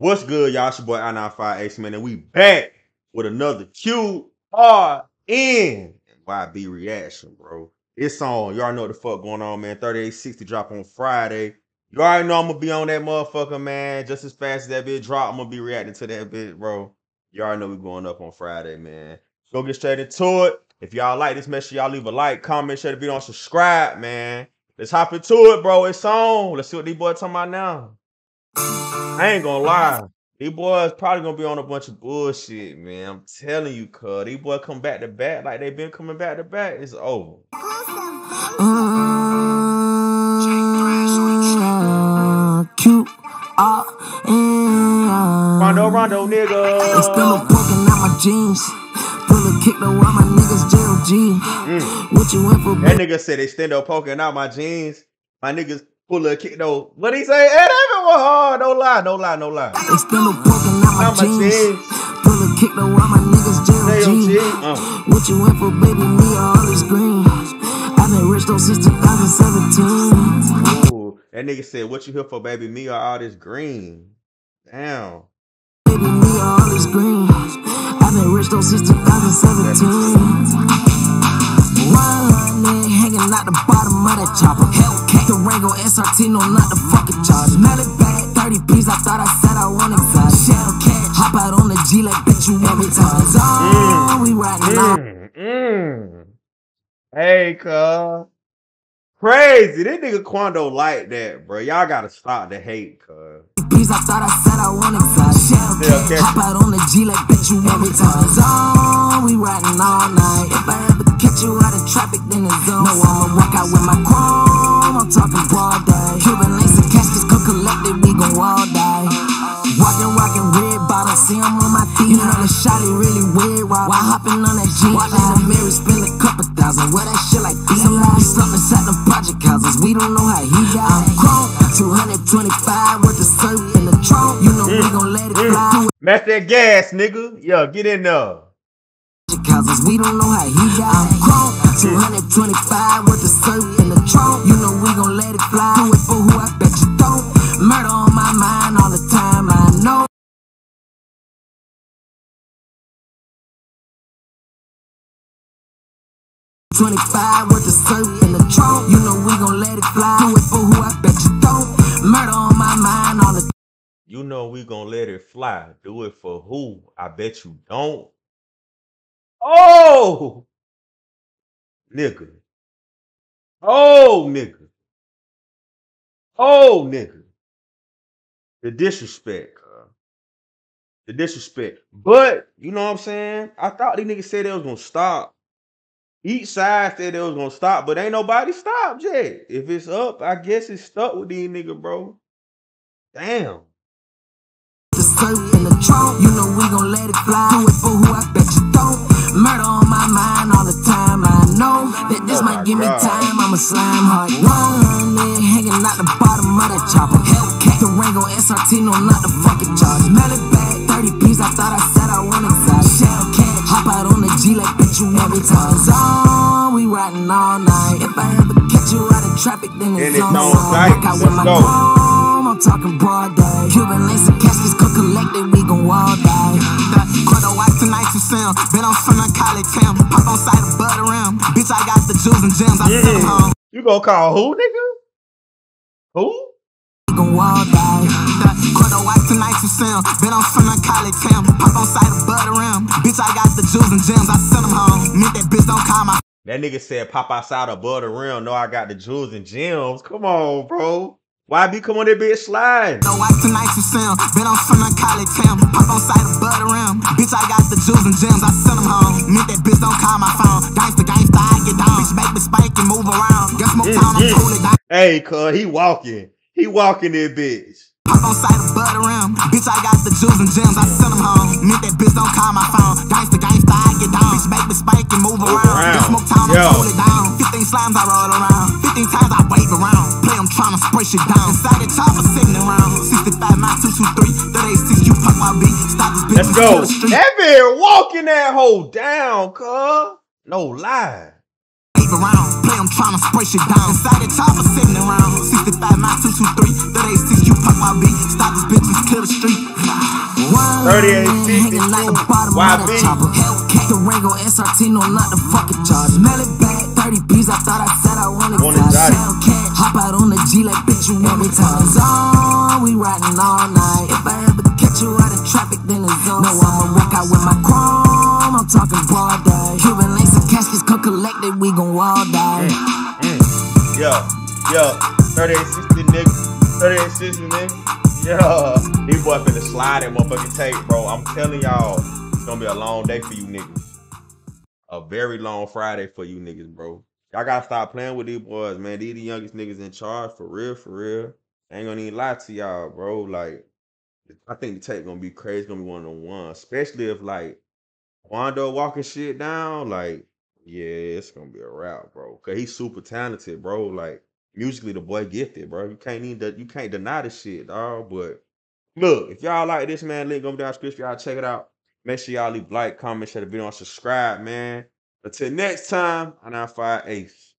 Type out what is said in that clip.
What's good, y'all? It's your boy I-9ine5ive, man, and we back with another QRN YB reaction, bro. It's on. Y'all know what the fuck going on, man. 3860 drop on Friday. You already know I'm gonna be on that motherfucker, man. Just as fast as that bitch drop, I'm gonna be reacting to that bitch, bro. You already know we're going up on Friday, man. Go get straight into it. If y'all like this, make sure y'all leave a like, comment, share the video, and subscribe, man. Let's hop into it, bro. It's on. Let's see what these boys talking about now. I ain't gonna lie. These boys probably gonna be on a bunch of bullshit, man. I'm telling you, cuz. These boys come back to back like they been coming back to back. It's over. Rondo, Rondo, nigga. I'm still poking out my jeans. Kick the while my niggas JLG. What you went for? That nigga said they stand up poking out my jeans. My niggas pull a kick though. What he say? Hey, oh, no lie, no lie, no lie. It's still a broken out my jeans. Pull a kick though, all my niggas JLG. What you went for, baby? Me all this green. I've been rich though since 2017. Ooh, that nigga said, "What you here for, baby? Me or all this green?" Damn. Baby, me or all this green. I've been rich though since 2017. Hanging out the bottom of that chopper. Hellcat, the Rango, S.R.T, no, not the fucking job. Smell it bad, 30 P's, I thought I said I wanted God. Hellcat, hop out on the G like bitch you every time. Oh, we riding out. Hey, cuz. Crazy, this nigga Quando like that, bro. Y'all gotta stop the hate, cuz. I thought I said I wanted God. Hellcat, hop out on the G like bitch you every time. Oh, we riding all night. If I ever catch you out of traffic, then it's on. No, I'ma walk out with my chrome. I'm talking broad day. Cuban links and caskets, could collect it, we gon' all die. Walking red bottom, see I'm on my feet. You know the shawty really weird while hopping on that G. Watching the mirror, spend a couple thousand. Well, that shit like these. Something inside the project houses, we don't know how he got. I'm chrome, 225 worth of surf in the trunk. You know we gon' let it fly. Match that gas, nigga. Yo, get in there. Cause we don't know how he got. 225 worth of surf in the trunk. You know we gon' let it fly. Do it for who I bet you don't. Murder on my mind all the time, I know. $25 worth of surf in the trunk. You know we gon' let it fly. Do it for who I bet you don't. Murder on my mind all the time. You know we gon' let it fly. Do it for who I bet you don't. Oh, nigga. Oh, nigga. Oh, nigga. The disrespect. The disrespect. But, you know what I'm saying? I thought these niggas said they was going to stop. Each side said they was going to stop, but ain't nobody stopped yet. If it's up, I guess it's stuck with these niggas, bro. Damn. You know we gon' let it fly. Do it for who I bet you don't. Murder on my mind all the time. I know that this might give me time. I'm a slime heart. One leg hanging out the bottom of that chopper. Hellcat, the Rango, SRT, no, not the fucking charge. Smell it bad, 30 P's. I thought I said I wanted God. Hellcat, hop out on the G like bitch you every time. Oh, we riding all night. If I ever catch you out of traffic, then it's on. Walk out with my chrome. I'm talking broad day. Cuban links and caskets could collect it. You gonna call who, nigga? Who? That nigga said pop outside above the rim. No, I got the jewels and gems. Come on, bro. YB, come on that bitch slide. No wife tonight you sound. Been on from a college town. Pop on side of butter around. Bitch, I got the jewels and gems. I send them home. Meant that bitch don't call my phone. Gangsta, gangsta, I get down. Bitch, make me spank and move around. Guess more time, I'm totally down. Hey, cuz, he walking. He walking that bitch. Pop on side of butter around. Bitch, I got the jewels and gems. I send them home. Meant that bitch don't call my phone. Gangsta, gangsta, I get down. Bitch, make me spank and move around. Guess more time, I'm totally down. 15 slimes I roll around. 15 times I wave around. Trying to spray shit down. Inside the chopper sitting around. 65 miles, 223. 3860, you pop my beat. Stop this bitch. Let's go. That man walking that hoe down, cuz. No lie. Wave around. Play, I'm trying to spray shit down. Inside the chopper sitting around. 65 miles, 223. 3860, you pop my beat. Stop this bitch and clear the street. 3860 YB. QRN S.R.T, no, not the fucking charge. Smell it back, 30 P's. I thought I said I wanted that. Hellcat, hop out on the G like bitch, you know me times. Oh, we riding all night. If I ever catch you out of traffic, then it's on. No, I'ma rock out with my chrome. I'm talking broad day. Cuban links and caskets come collected, we gon' all die. Yo, 3860 nigga. 3860 nigga. Yeah, these boy finna slide that motherfucking tape, bro. I'm telling y'all, it's gonna be a long day for you niggas. A very long Friday for you niggas, bro. Y'all gotta stop playing with these boys, man. These the youngest niggas in charge, for real, for real. I ain't gonna even lie to y'all, bro. Like, I think the tape gonna be crazy. It's gonna be one on one, especially if like Quando walking shit down. Like, yeah, it's gonna be a wrap, bro. Cause he's super talented, bro. Like, musically, the boy gifted, bro. You can't deny this shit, dog. But look, if y'all like this, man, link down description. Y'all check it out. Make sure y'all leave like, comment, share the video, and subscribe, man. Until next time, I-9ine5ive.